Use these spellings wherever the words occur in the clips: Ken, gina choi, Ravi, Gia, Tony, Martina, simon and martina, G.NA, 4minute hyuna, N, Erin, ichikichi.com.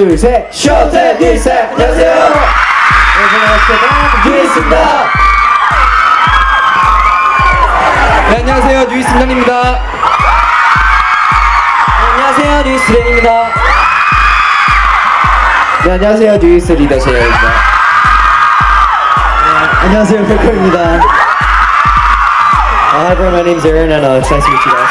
둘, 셋! 쇼트 디스! 안녕하세요! 안녕하세요. 누이 승단! 네, 안녕하세요. 누이 승단입니다. 네, 안녕하세요. 누이 수련입니다. 네, 안녕하세요. 뉴이스 리더 제이입니다. 네, 안녕하세요. 백호입니다. Hi everyone, my name is Erin and it's nice to meet you guys.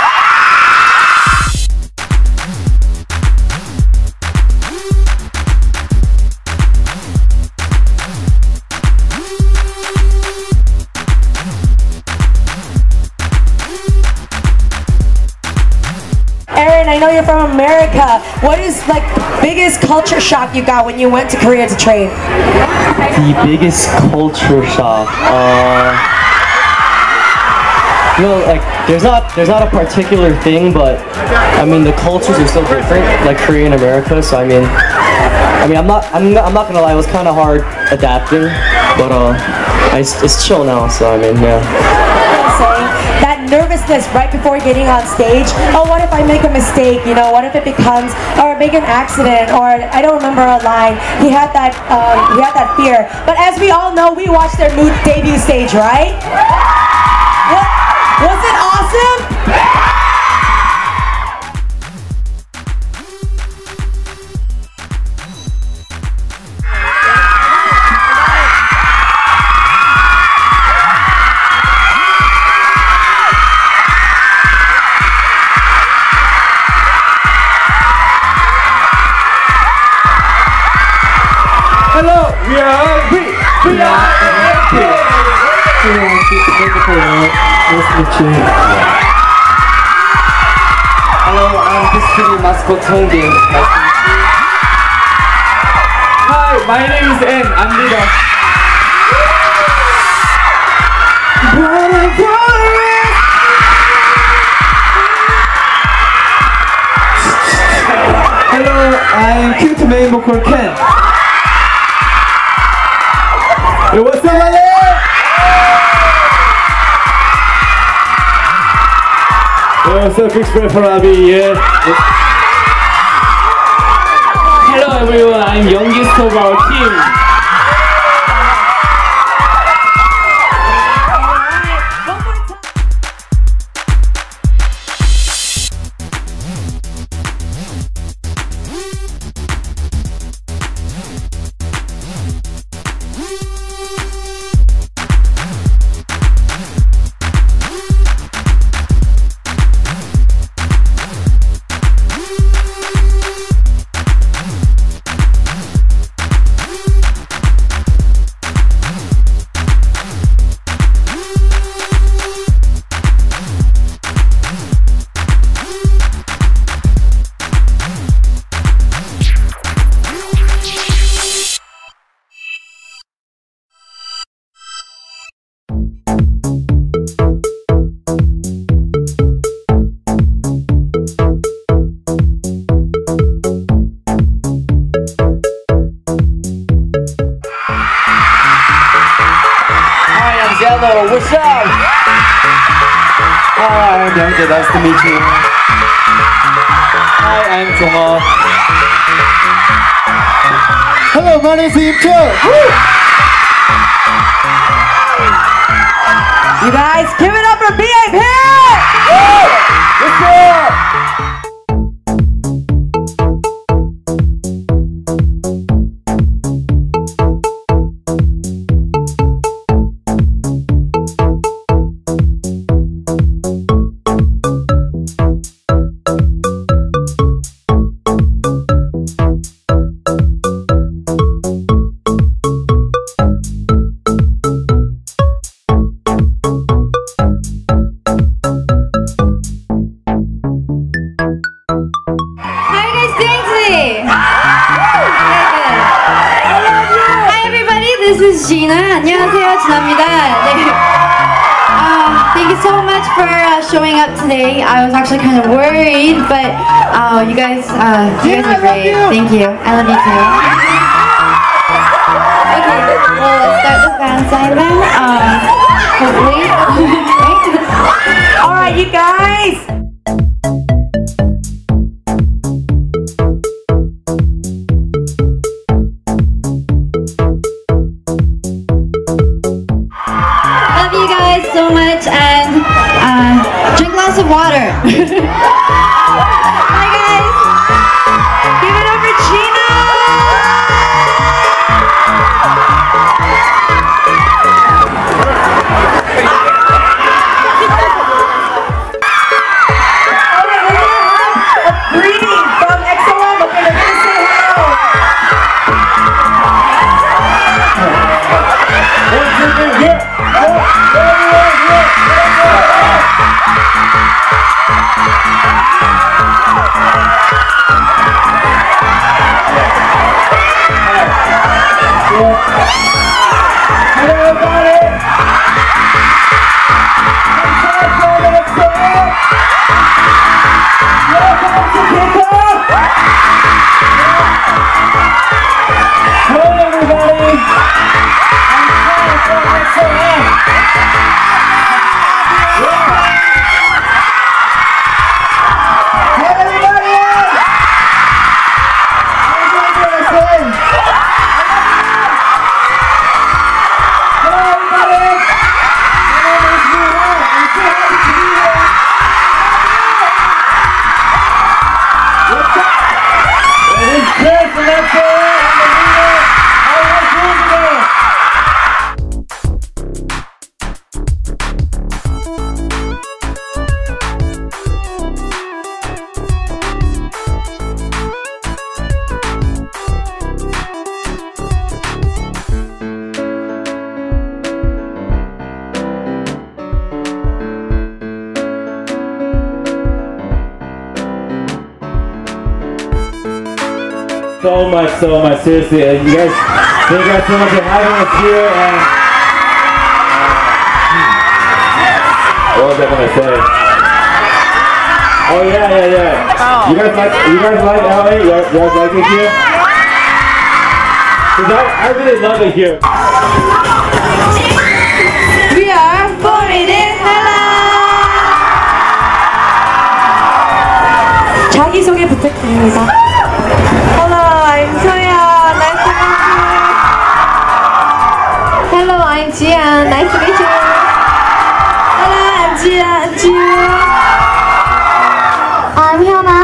Erin, I know you're from America. What is like biggest culture shock you got when you went to Korea to train? The biggest culture shock. Well, like there's not a particular thing, but I mean the cultures are so different, like Korea and America. So I mean I'm not gonna lie, it was kind of hard adapting, but it's chill now. So I mean, yeah. That nervousness right before getting on stage. Oh, what if I make a mistake? You know, what if it becomes, or make an accident, or I don't remember a line. He had that fear. But as we all know, we watched their new debut stage, right? Was it awesome? Hello, we are Hello, I'm history mascot Tony. Hi, my name is N. I'm Gia. Hello, I'm cute man called Ken. Yo, what's up, my lady? Yo, what's up, big spread for Ravi, yeah. Hello everyone, I'm youngest of our team. Hello, what's up? Hi, I'm Youngjae, nice to meet you. Hi, I'm Jongho. Hello, my name is Yimchul. You guys, give it up for VIP! What's up? This is G.NA. 안녕하세요, G.NA입니다. 네. Thank you so much for showing up today. I was actually kind of worried, but you guys are great. Thank you. I love you too. Okay, well, let's start the fan sign then. Hopefully. All right, you guys. so much, and drink lots of water. Hi guys, give it up for Gina. So much, seriously, and you guys, thank you guys so much for having us here, and what was I gonna say? Oh yeah. You guys like LA? You guys like it here? Cause I really love it here. We are foreigners. Hello. 자기소개 부탁드립니다. I'm Gia, nice to meet you. Hello, I'm Gia, I'm Hyuna.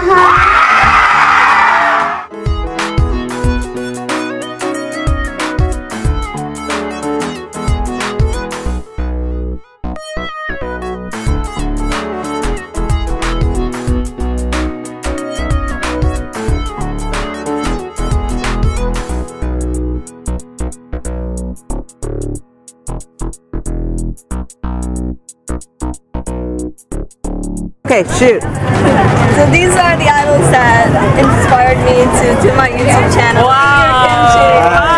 Okay, shoot. So these are the idols that inspired me to do my YouTube channel. Wow! Hi!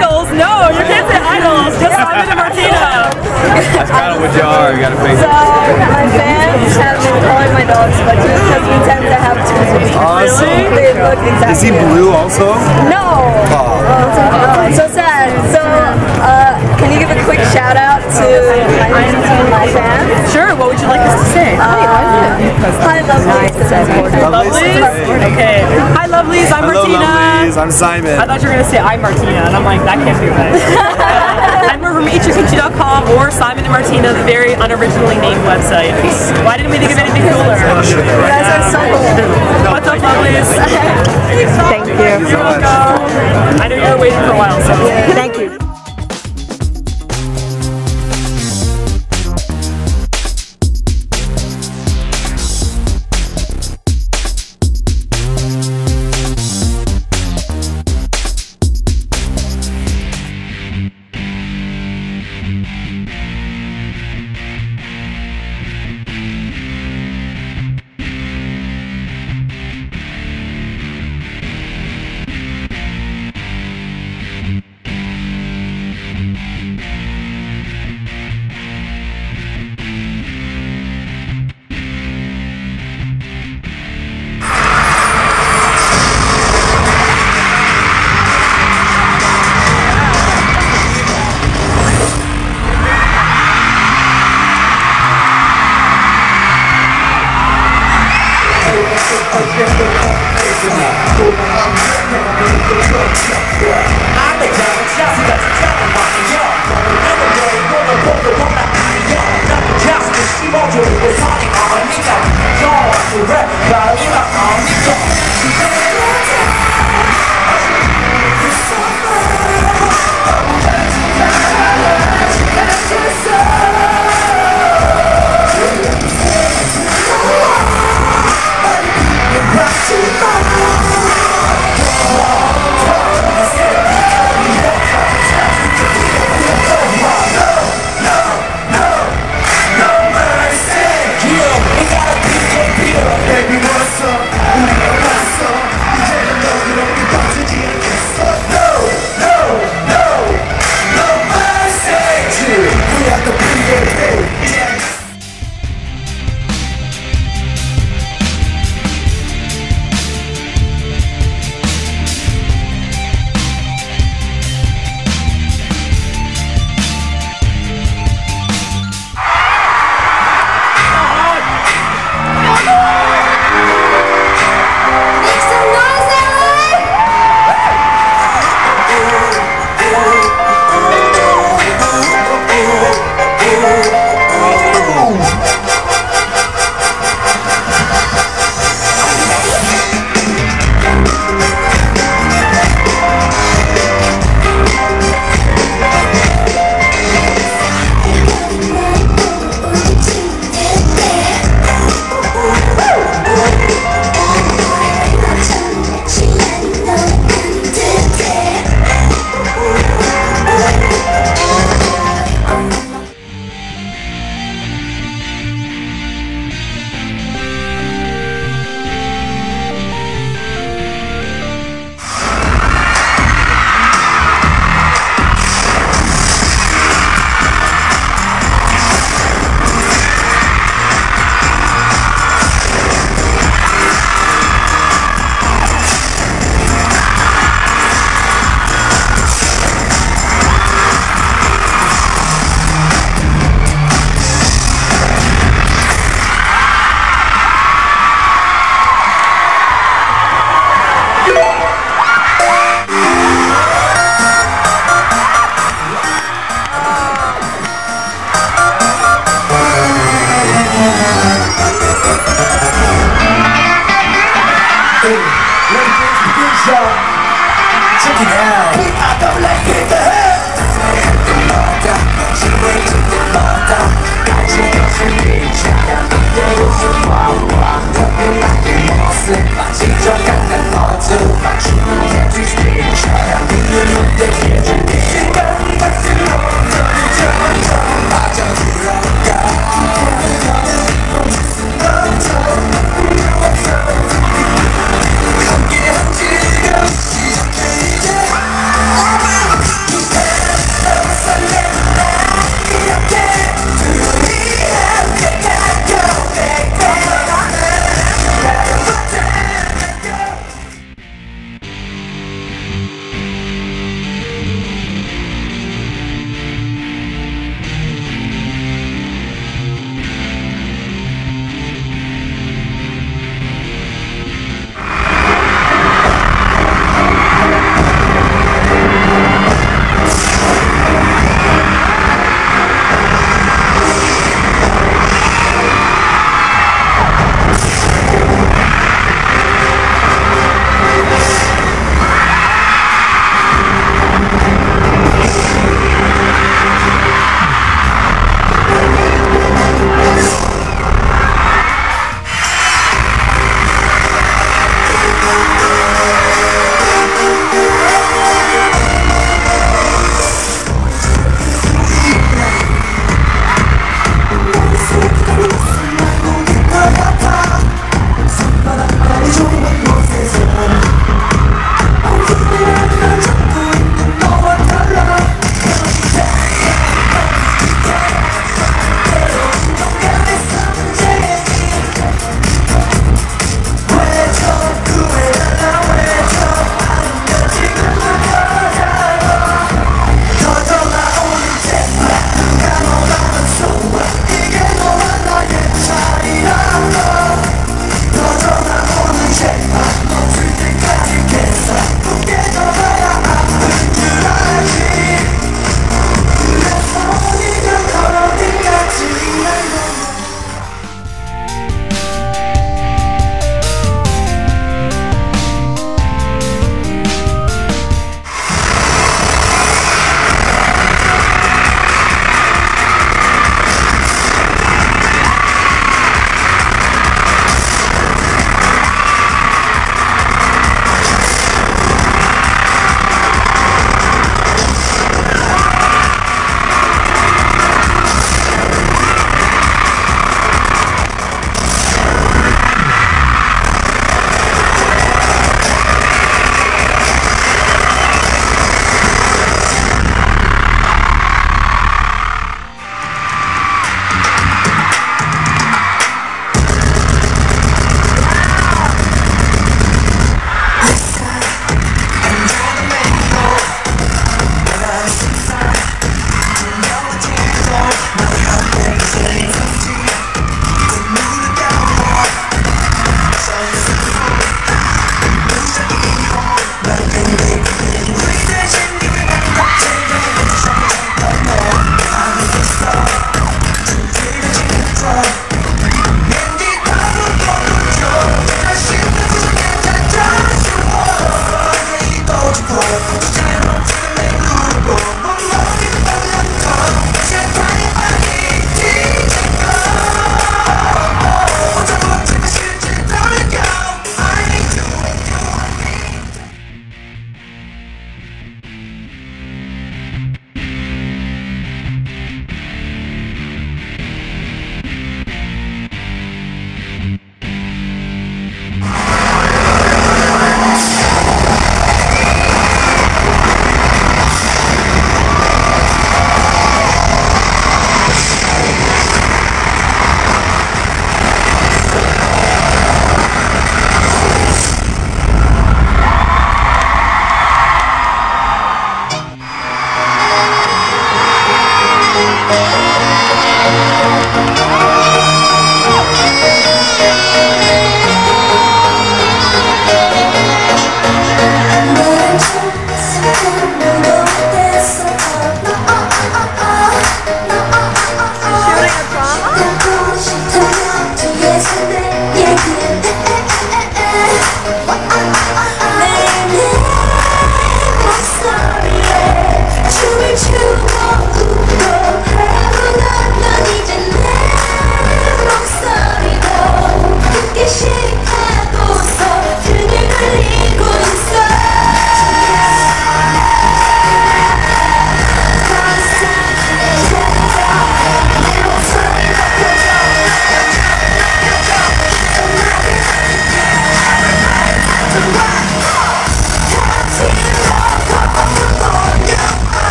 Idols? No, you can't say idols. Just Ravi and Martina. That's kind of what you are. You gotta face it. So my fans have been calling my dogs, but just because we tend to have two. Awesome. They look exactly. Is he blue also? No. Oh. So sad. So can you give a quick shout out to my fans? Sure. What would you like us to say? Hi, lovelies. Okay. Hi, lovelies. I'm Martina. Hello, lovelies. I'm Simon. I thought you were gonna say I'm Martina, and I'm like, that can't be right. And we're from ichikichi.com or Simon and Martina, the very unoriginally named website. Why didn't we think of anything cooler? You guys are so cool. What's up, lovelies? Thank you. You're welcome. I know you were waiting for a while, so thank you. I'm the